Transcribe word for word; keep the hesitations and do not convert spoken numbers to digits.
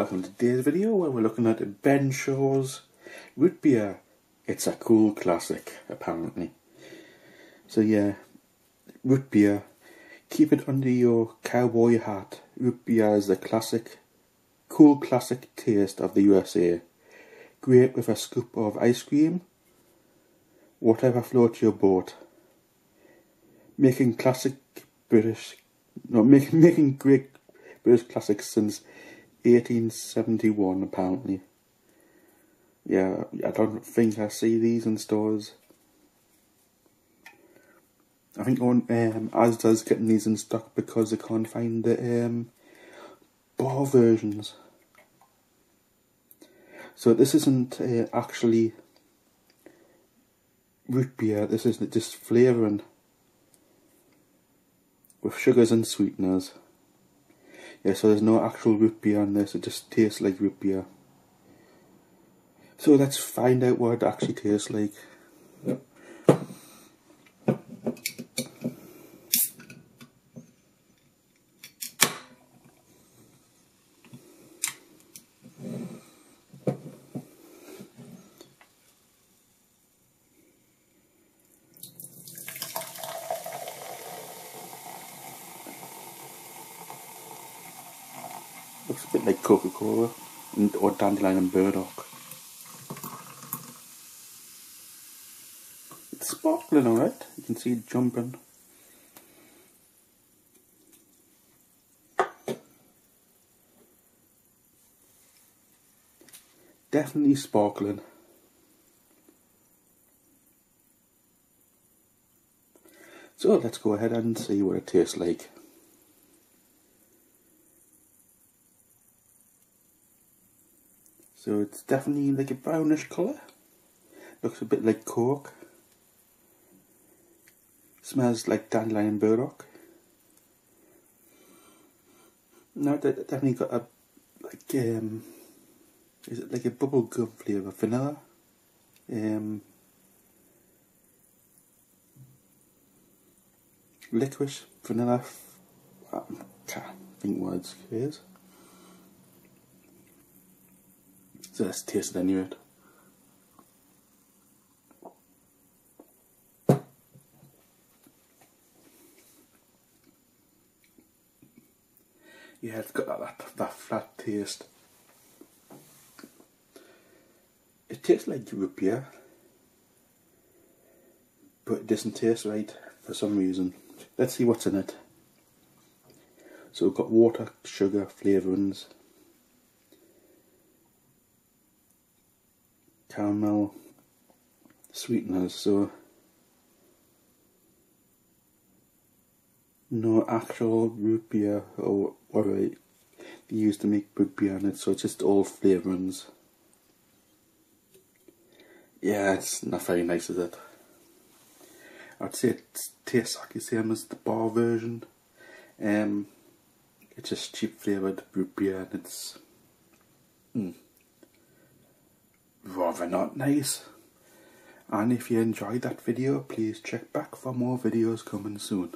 welcome to today's video where we're looking at Ben Shaw's root beer. It's a cool classic, apparently. So yeah, root beer. Keep it under your cowboy hat. Root beer is the classic, cool classic taste of the U S A. Great with a scoop of ice cream, whatever floats your boat. Making classic British, no, make, making great British classics since eighteen seventy-one, apparently. Yeah, I don't think I see these in stores. I think on um, Asda's getting these in stock because they can't find the um, bar versions. So this isn't uh, actually root beer, this is just flavouring with sugars and sweeteners. Yeah, so there's no actual root beer in this, it just tastes like root beer. So let's find out what it actually tastes like. Yep. Looks a bit like Coca-Cola or dandelion and burdock. It's sparkling, alright. You can see it jumping. Definitely sparkling. So let's go ahead and see what it tastes like. So it's definitely like a brownish colour. Looks a bit like Coke. Smells like dandelion and burdock. No, it definitely got a like um is it like a bubblegum flavour? Vanilla? Um licorice, vanilla, I can't think words it is. So let's taste it anyway. Yeah, it's got that, that, that flat taste. It tastes like root beer, but it doesn't taste right for some reason. Let's see what's in it. So we've got water, sugar, flavourings, caramel, sweeteners, so no actual root beer or alright they used to make root beer in it, so it's just all flavourings. Yeah, it's not very nice, is it? I'd say it tastes like the same as the bar version. Um it's just cheap flavoured root beer and it's mm. rather not nice. And if you enjoyed that video, please check back for more videos coming soon.